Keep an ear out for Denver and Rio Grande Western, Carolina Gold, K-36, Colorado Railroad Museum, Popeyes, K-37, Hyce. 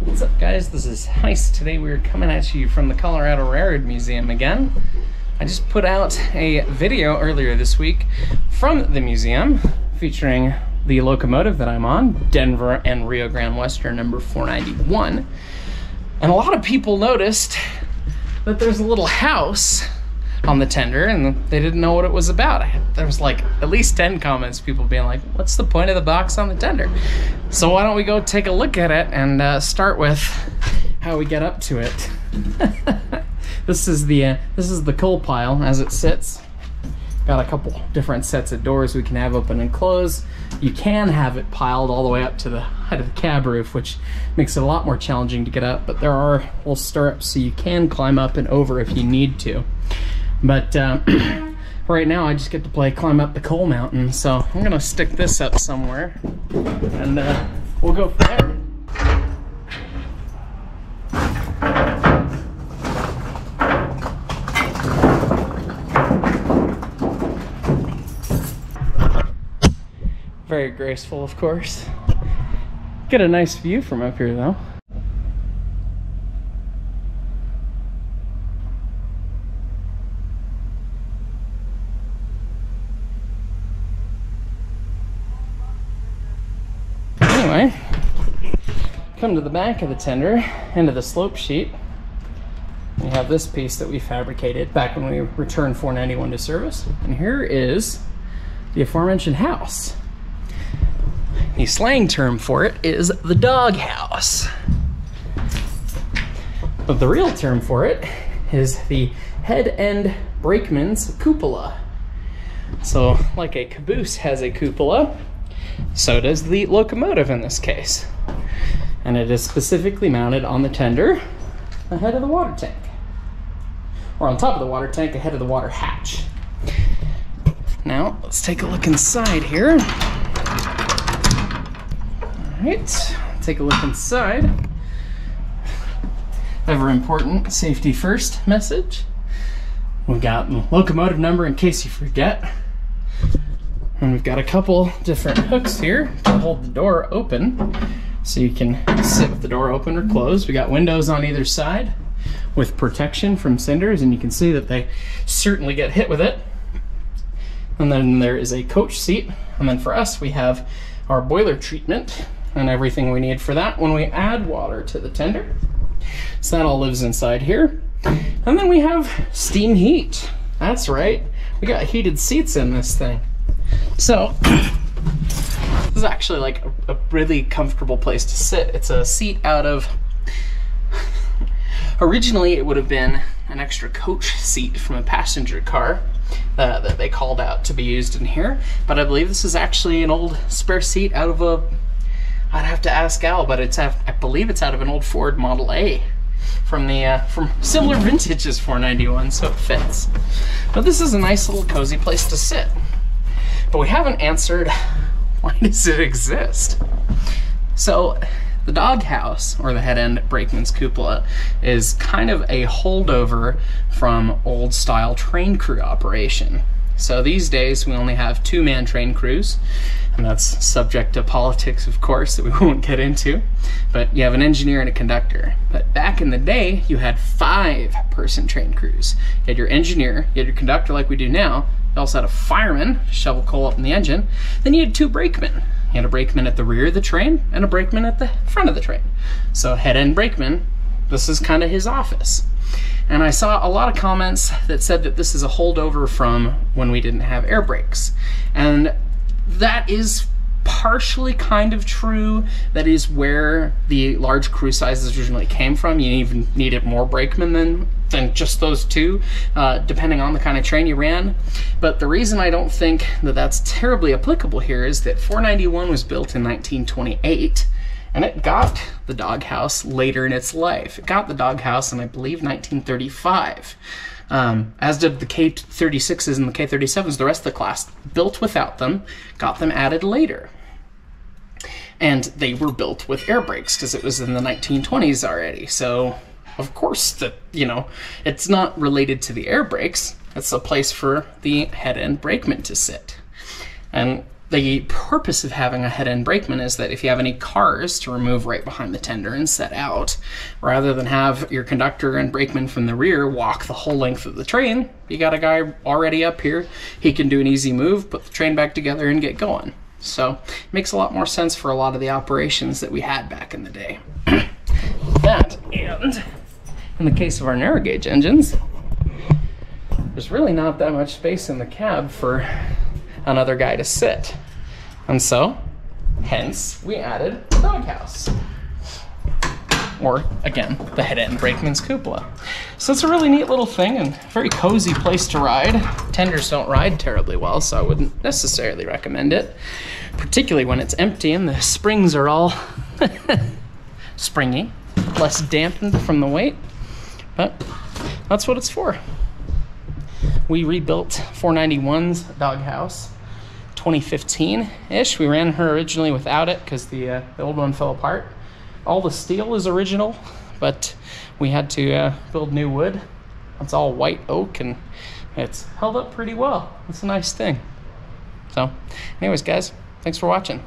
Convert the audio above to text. What's up, guys? This is Hyce. Today we're coming at you from the Colorado Railroad Museum again. I just put out a video earlier this week from the museum featuring the locomotive that I'm on, Denver and Rio Grande Western number 491. And a lot of people noticed that there's a little house on the tender and they didn't know what it was about. There was like at least 10 comments, people being like, what's the point of the box on the tender? So why don't we go take a look at it and start with how we get up to it. This is the coal pile as it sits. Got a couple different sets of doors we can have open and close. You can have it piled all the way up to the height of the cab roof, which makes it a lot more challenging to get up, but there are little stirrups so you can climb up and over if you need to. But right now I just get to climb up the coal mountain, so I'm gonna stick this up somewhere and we'll go from there. Very graceful, of course. Get a nice view from up here though. Anyway, come to the back of the tender, end of the slope sheet. We have this piece that we fabricated back when we returned 491 to service. And here is the aforementioned house. The slang term for it is the doghouse. But the real term for it is the head end brakeman's cupola. So like a caboose has a cupola, so does the locomotive in this case. And it is specifically mounted on the tender ahead of the water tank. Or on top of the water tank ahead of the water hatch. Now let's take a look inside here. Alright, take a look inside. Ever important safety first message. We've got the locomotive number in case you forget. And we've got a couple different hooks here to hold the door open. So you can sit with the door open or closed. We got windows on either side with protection from cinders, and you can see that they certainly get hit with it. And then there is a coach seat. And then for us, we have our boiler treatment and everything we need for that when we add water to the tender. So that all lives inside here. And then we have steam heat. That's right, we got heated seats in this thing. So this is actually like a really comfortable place to sit. It's a seat out of, originally it would have been an extra coach seat from a passenger car that they called out to be used in here, but I believe this is actually an old spare seat out of a, I'd have to ask Al, but it's I believe it's out of an old Ford Model A from the from similar vintage as 491, so it fits. But this is a nice little cozy place to sit. But we haven't answered, why does it exist? So the doghouse, or the head end brakeman's cupola, is kind of a holdover from old style train crew operation. So these days we only have two-man train crews, and that's subject to politics, of course, that we won't get into, but you have an engineer and a conductor. But back in the day, you had five-person train crews. You had your engineer, you had your conductor like we do now, you also had a fireman to shovel coal up in the engine, then you had two brakemen. You had a brakeman at the rear of the train and a brakeman at the front of the train. So head end brakeman, this is kind of his office. And I saw a lot of comments that said that this is a holdover from when we didn't have air brakes. And that is partially kind of true. That is where the large crew sizes originally came from. You even needed more brakemen than just those two, depending on the kind of train you ran. But the reason I don't think that that's terribly applicable here is that 491 was built in 1928, and it got the doghouse later in its life. It got the doghouse in, I believe, 1935, as did the K-36s and the K-37s. The rest of the class built without them, got them added later. And they were built with air brakes because it was in the 1920s already, so of course, it's not related to the air brakes. It's a place for the head end brakeman to sit. And The purpose of having a head-end brakeman is that if you have any cars to remove right behind the tender and set out, rather than have your conductor and brakeman from the rear walk the whole length of the train, you got a guy already up here. He can do an easy move, put the train back together, and get going. So it makes a lot more sense for a lot of the operations that we had back in the day. That, and in the case of our narrow gauge engines, there's really not that much space in the cab for another guy to sit. And so, hence, we added a doghouse. Or, again, the head-end brakeman's cupola. So it's a really neat little thing and very cozy place to ride. Tenders don't ride terribly well, so I wouldn't necessarily recommend it, particularly when it's empty and the springs are all springy, less dampened from the weight. But that's what it's for. We rebuilt 491's doghouse 2015-ish. We ran her originally without it because the old one fell apart. All the steel is original, but we had to build new wood. It's all white oak, and it's held up pretty well. It's a nice thing. So anyways, guys, thanks for watching.